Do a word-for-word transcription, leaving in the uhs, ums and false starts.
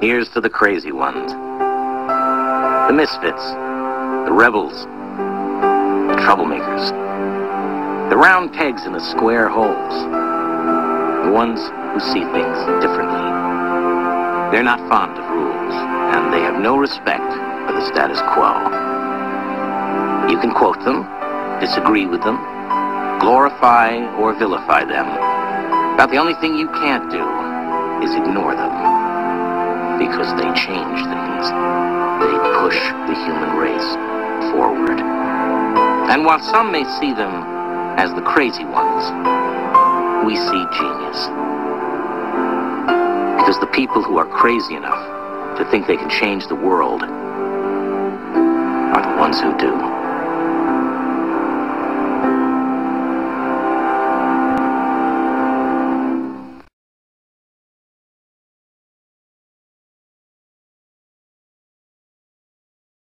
Here's to the crazy ones. The misfits. The rebels. The troublemakers. The round pegs in the square holes. The ones who see things differently. They're not fond of rules, and they have no respect for the status quo. You can quote them, disagree with them, glorify or vilify them. About the only thing you can't do is ignore them, because they change things. They push the human race forward. And while some may see them as the crazy ones, we see genius. Because the people who are crazy enough to think they can change the world are the ones who do.